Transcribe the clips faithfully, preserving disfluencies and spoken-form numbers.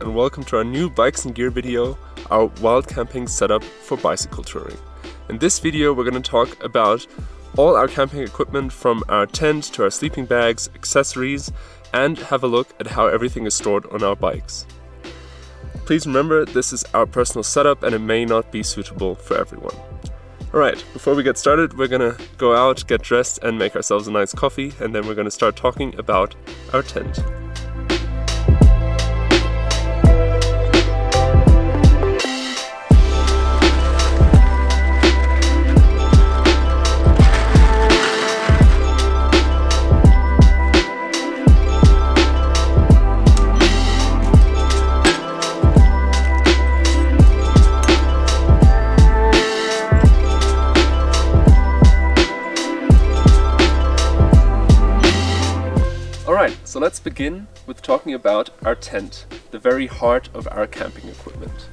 and welcome to our new bikes and gear video, our wild camping setup for bicycle touring. In this video we're going to talk about all our camping equipment, from our tent to our sleeping bags, accessories, and have a look at how everything is stored on our bikes. Please remember, this is our personal setup and it may not be suitable for everyone. Alright, before we get started, we're gonna go out, get dressed, and make ourselves a nice coffee, and then we're gonna start talking about our tent. So let's begin with talking about our tent, the very heart of our camping equipment.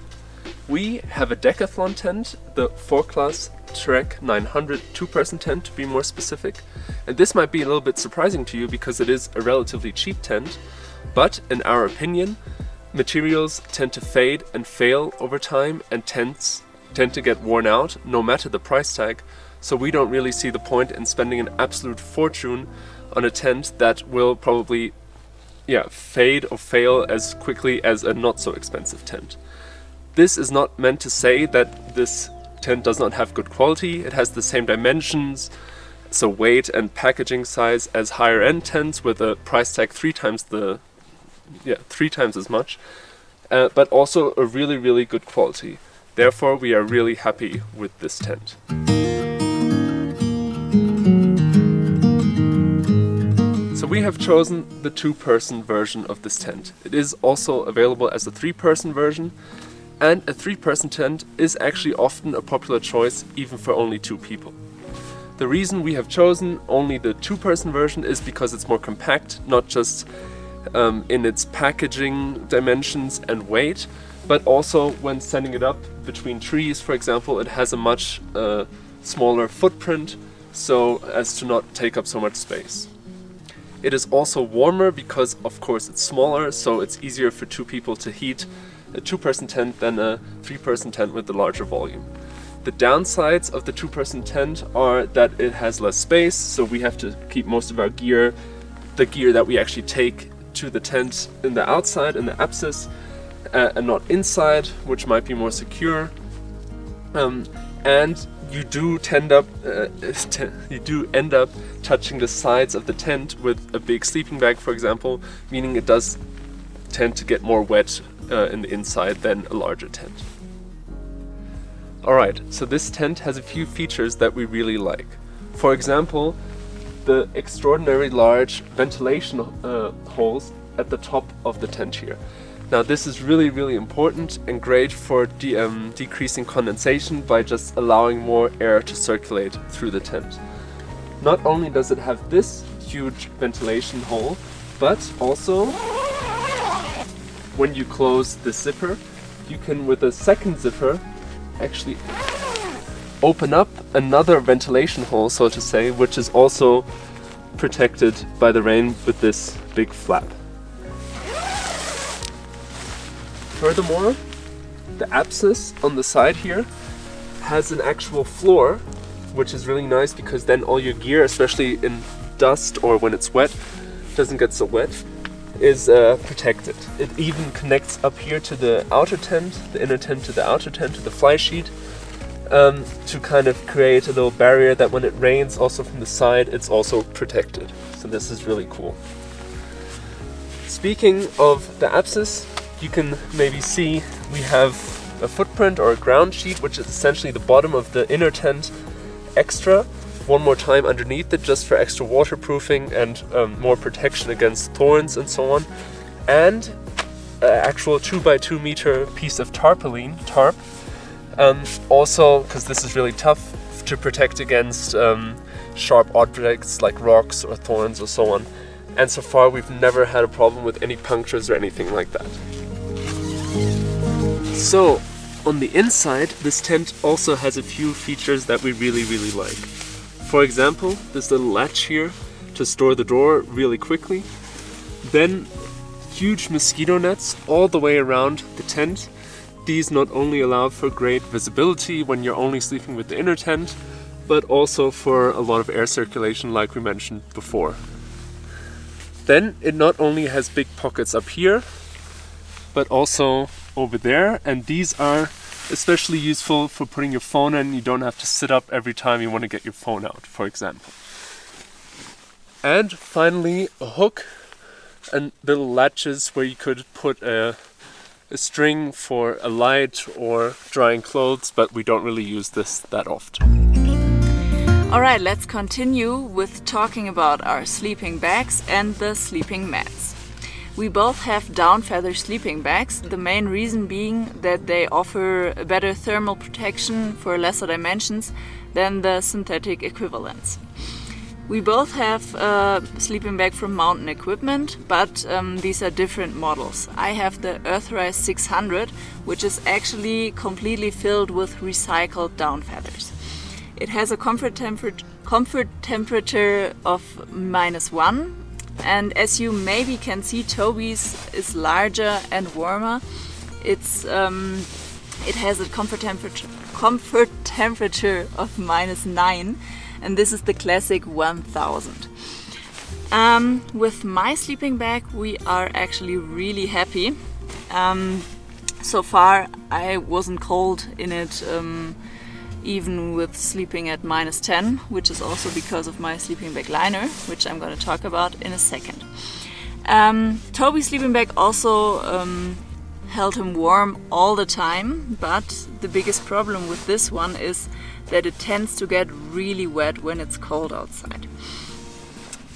We have a Decathlon tent, the Forclaz Trek nine hundred two-person tent, to be more specific. And this might be a little bit surprising to you because it is a relatively cheap tent, but in our opinion, materials tend to fade and fail over time, and tents tend to get worn out no matter the price tag. So we don't really see the point in spending an absolute fortune on a tent that will probably yeah, fade or fail as quickly as a not so expensive tent. This is not meant to say that this tent does not have good quality. It has the same dimensions, so weight and packaging size, as higher end tents with a price tag three times the yeah, three times as much, uh, but also a really, really good quality. Therefore, we are really happy with this tent. So we have chosen the two-person version of this tent. It is also available as a three-person version, and a three-person tent is actually often a popular choice even for only two people. The reason we have chosen only the two-person version is because it's more compact, not just um, in its packaging dimensions and weight, but also when setting it up between trees, for example, it has a much uh, smaller footprint, so as to not take up so much space. It is also warmer because, of course, it's smaller, so it's easier for two people to heat a two-person tent than a three-person tent with the larger volume. The downsides of the two-person tent are that it has less space, so we have to keep most of our gear, the gear that we actually take to the tent, in the outside, in the apsis, uh, and not inside, which might be more secure. Um, and You do tend up, uh, you do end up touching the sides of the tent with a big sleeping bag, for example, meaning it does tend to get more wet uh, in the inside than a larger tent. All right, so this tent has a few features that we really like. For example, the extraordinary large ventilation uh, holes at the top of the tent here. Now this is really, really important and great for de um, decreasing condensation by just allowing more air to circulate through the tent. Not only does it have this huge ventilation hole, but also when you close the zipper, you can, with a second zipper, actually open up another ventilation hole, so to say, which is also protected by the rain with this big flap. Furthermore, the apsis on the side here has an actual floor, which is really nice because then all your gear, especially in dust or when it's wet, doesn't get so wet, is uh, protected. It even connects up here to the outer tent, the inner tent to the outer tent, to the fly sheet, um, to kind of create a little barrier that when it rains, also from the side, it's also protected. So this is really cool. Speaking of the apsis, you can maybe see we have a footprint or a ground sheet, which is essentially the bottom of the inner tent extra one more time underneath it, just for extra waterproofing and um, more protection against thorns and so on, and an actual two by two meter piece of tarpaulin tarp, um, also because this is really tough to protect against um, sharp objects like rocks or thorns or so on. And so far we've never had a problem with any punctures or anything like that. So, on the inside, this tent also has a few features that we really, really like. For example, this little latch here to store the door really quickly. Then huge mosquito nets all the way around the tent. These not only allow for great visibility when you're only sleeping with the inner tent, but also for a lot of air circulation like we mentioned before. Then it not only has big pockets up here, but also over there, and these are especially useful for putting your phone in. You don't have to sit up every time you want to get your phone out, for example. And finally, a hook and little latches where you could put a, a string for a light or drying clothes, but we don't really use this that often. All right, let's continue with talking about our sleeping bags and the sleeping mats. We both have down feather sleeping bags, the main reason being that they offer a better thermal protection for lesser dimensions than the synthetic equivalents. We both have a sleeping bag from Mountain Equipment, but um, these are different models. I have the Earthrise six hundred, which is actually completely filled with recycled down feathers. It has a comfort, temper comfort temperature of minus one, and as you maybe can see, Toby's is larger and warmer. It's um, it has a comfort temperature comfort temperature of minus nine, and this is the classic one thousand. Um, with my sleeping bag, we are actually really happy. Um, so far, I wasn't cold in it. Um, even with sleeping at minus ten, which is also because of my sleeping bag liner, which I'm going to talk about in a second. Um, Toby's sleeping bag also um, held him warm all the time, but the biggest problem with this one is that it tends to get really wet when it's cold outside.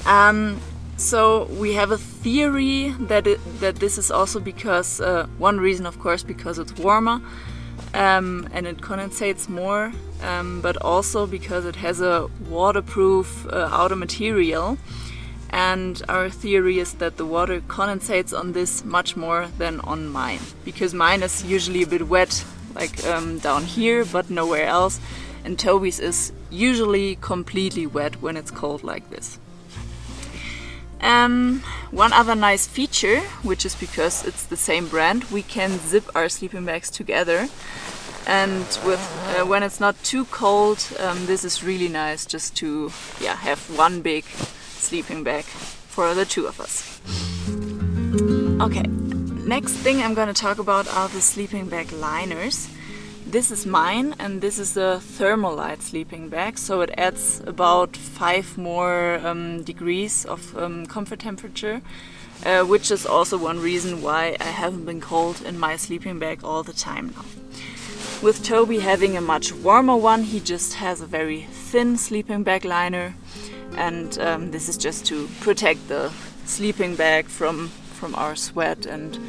Um, so we have a theory that, it, that this is also because, uh, one reason of course, because it's warmer, Um, and it condensates more, um, but also because it has a waterproof uh, outer material, and our theory is that the water condensates on this much more than on mine, because mine is usually a bit wet, like um, down here, but nowhere else, and Toby's is usually completely wet when it's cold like this. Um, one other nice feature, which is because it's the same brand, we can zip our sleeping bags together, and with uh, when it's not too cold, um, this is really nice just to yeah, have one big sleeping bag for the two of us. Okay, next thing I'm going to talk about are the sleeping bag liners. This is mine, and this is a Thermolite sleeping bag, so it adds about five more um, degrees of um, comfort temperature, uh, which is also one reason why I haven't been cold in my sleeping bag all the time now. With Toby having a much warmer one, he just has a very thin sleeping bag liner, and um, this is just to protect the sleeping bag from, from our sweat and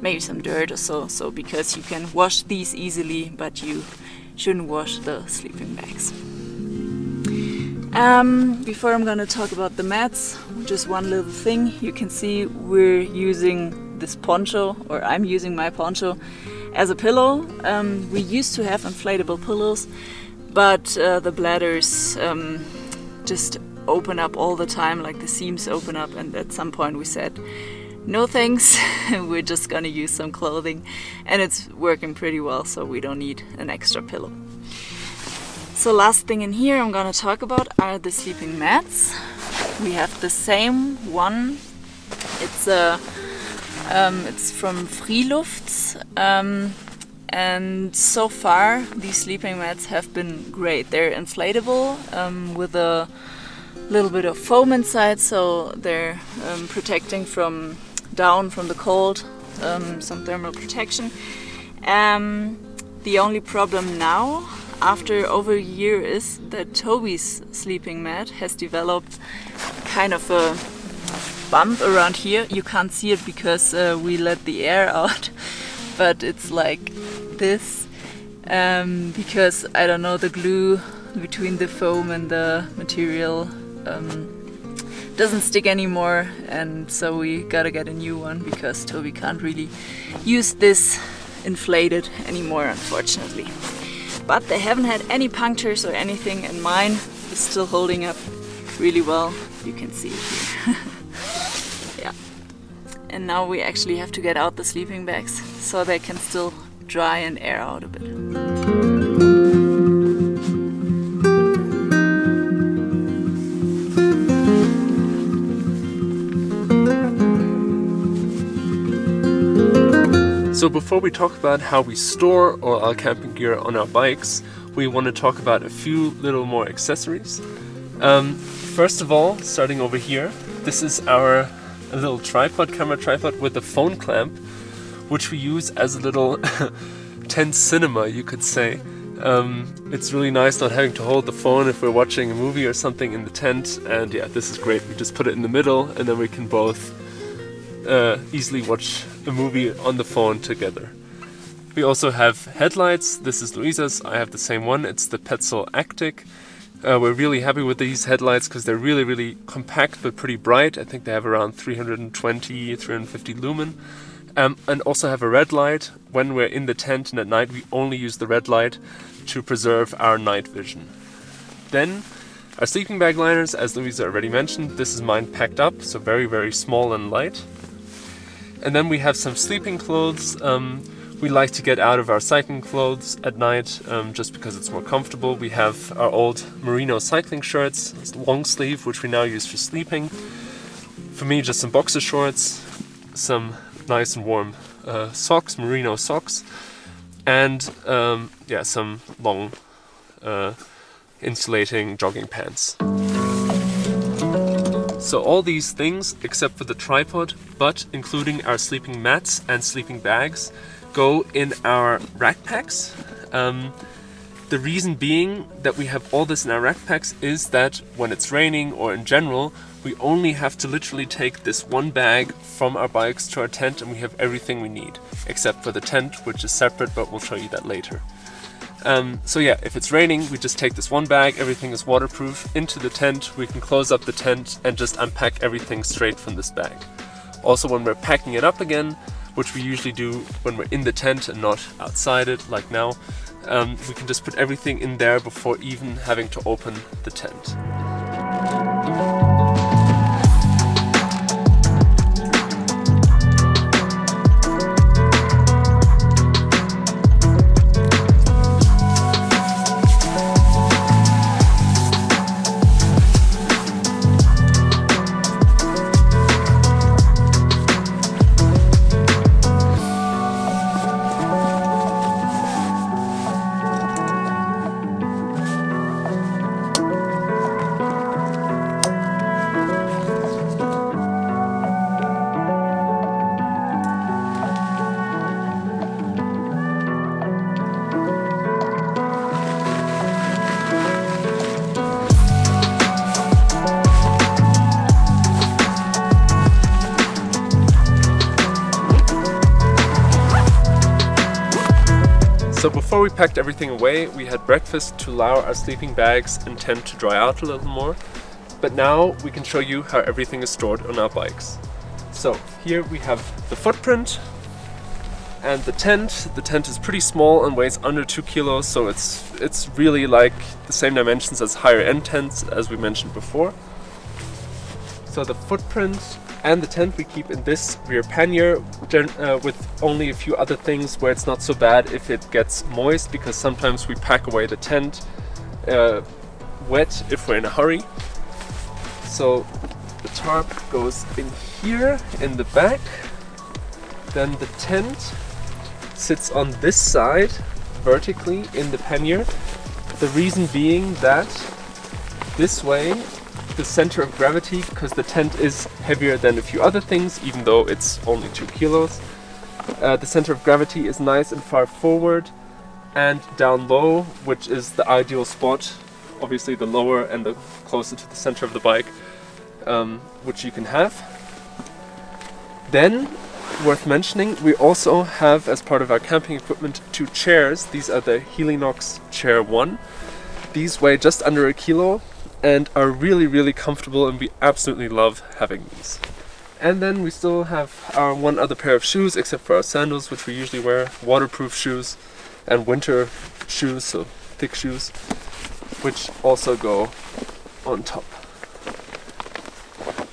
maybe some dirt or so, so because you can wash these easily, but you shouldn't wash the sleeping bags. Um, before I'm going to talk about the mats, just one little thing. You can see we're using this poncho, or I'm using my poncho, as a pillow. Um, we used to have inflatable pillows, but uh, the bladders um, just open up all the time, like the seams open up, and at some point we said, no thanks, we're just gonna use some clothing, and it's working pretty well, so we don't need an extra pillow. So last thing in here I'm gonna talk about are the sleeping mats. We have the same one. It's a, um, it's from Friluftz, um, and so far these sleeping mats have been great. They're inflatable um, with a little bit of foam inside, so they're um, protecting from down from the cold, um, some thermal protection. Um, the only problem now, after over a year, is that Toby's sleeping mat has developed kind of a bump around here. You can't see it because uh, we let the air out, but it's like this, um, because, I don't know, the glue between the foam and the material um, doesn't stick anymore, and so we gotta get a new one because Toby can't really use this inflated anymore, unfortunately. But they haven't had any punctures or anything, and mine is still holding up really well. You can see it here. Yeah. and now we actually have to get out the sleeping bags so they can still dry and air out a bit. So before we talk about how we store all our camping gear on our bikes, we want to talk about a few little more accessories. Um, first of all, starting over here, this is our little tripod, camera tripod with a phone clamp, which we use as a little tent cinema, you could say. Um, it's really nice not having to hold the phone if we're watching a movie or something in the tent, and yeah, this is great. We just put it in the middle and then we can both Uh, easily watch a movie on the phone together. We also have headlights. This is Luisa's. I have the same one. It's the Petzl Actic. Uh, we're really happy with these headlights because they're really, really compact but pretty bright. I think they have around three hundred twenty, three hundred fifty lumen. Um, and also have a red light. When we're in the tent and at night, we only use the red light to preserve our night vision. Then our sleeping bag liners, as Luisa already mentioned. This is mine packed up, so very, very small and light. And then we have some sleeping clothes. Um, we like to get out of our cycling clothes at night um, just because it's more comfortable. We have our old Merino cycling shirts, long sleeve, which we now use for sleeping. For me, just some boxer shorts, some nice and warm uh, socks, Merino socks, and um, yeah, some long uh, insulating jogging pants. So all these things, except for the tripod, but including our sleeping mats and sleeping bags, go in our rack packs. Um, the reason being that we have all this in our rack packs is that when it's raining or in general, we only have to literally take this one bag from our bikes to our tent and we have everything we need, except for the tent, which is separate, but we'll show you that later. Um, so yeah, if it's raining, we just take this one bag, everything is waterproof, into the tent, we can close up the tent and just unpack everything straight from this bag. Also when we're packing it up again, which we usually do when we're in the tent and not outside it, like now, um, we can just put everything in there before even having to open the tent. So before we packed everything away, we had breakfast to allow our sleeping bags and tent to dry out a little more. But now we can show you how everything is stored on our bikes. So here we have the footprint and the tent. The tent is pretty small and weighs under two kilos, so it's, it's really like the same dimensions as higher end tents as we mentioned before. So the footprint and the tent we keep in this rear pannier uh, with only a few other things where it's not so bad if it gets moist, because sometimes we pack away the tent uh, wet if we're in a hurry. So the tarp goes in here in the back, then the tent sits on this side vertically in the pannier. The reason being that this way the center of gravity, because the tent is heavier than a few other things, even though it's only two kilos. Uh, the center of gravity is nice and far forward and down low, which is the ideal spot. Obviously the lower and the closer to the center of the bike, um, which you can have. Then, worth mentioning, we also have as part of our camping equipment two chairs. These are the Helinox chair one. These weigh just under a kilo and are really, really comfortable, and we absolutely love having these. And then we still have our one other pair of shoes, except for our sandals, which we usually wear, waterproof shoes and winter shoes, so thick shoes, which also go on top.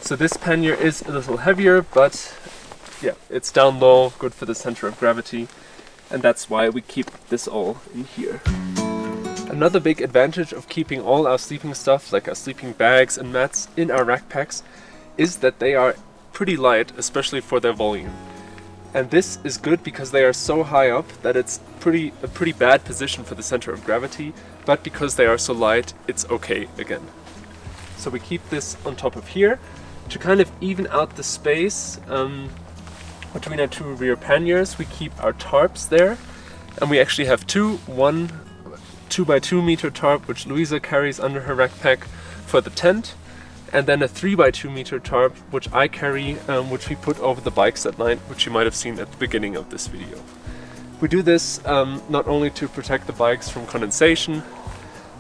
So this pannier is a little heavier, but yeah, it's down low, good for the center of gravity, and that's why we keep this all in here. Another big advantage of keeping all our sleeping stuff, like our sleeping bags and mats, in our rack packs is that they are pretty light, especially for their volume. And this is good because they are so high up that it's pretty a pretty bad position for the center of gravity, but because they are so light, it's okay again. So we keep this on top of here to kind of even out the space um, between our two rear panniers. We keep our tarps there, and we actually have two, one two by two meter tarp, which Luisa carries under her backpack for the tent, and then a three by two meter tarp, which I carry, um, which we put over the bikes at night, which you might have seen at the beginning of this video. We do this um, not only to protect the bikes from condensation,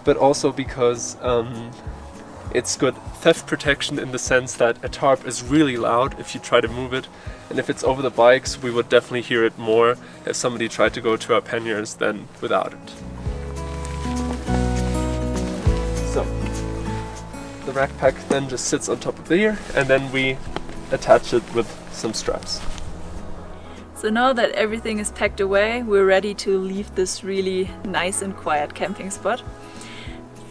but also because um, it's good theft protection, in the sense that a tarp is really loud if you try to move it, and if it's over the bikes, we would definitely hear it more if somebody tried to go to our panniers than without it. So, the rack pack then just sits on top of here, and then we attach it with some straps. So now that everything is packed away, we're ready to leave this really nice and quiet camping spot.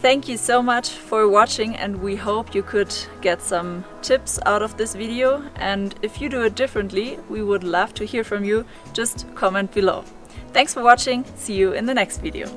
Thank you so much for watching, and we hope you could get some tips out of this video, and if you do it differently, we would love to hear from you. Just comment below. Thanks for watching, see you in the next video.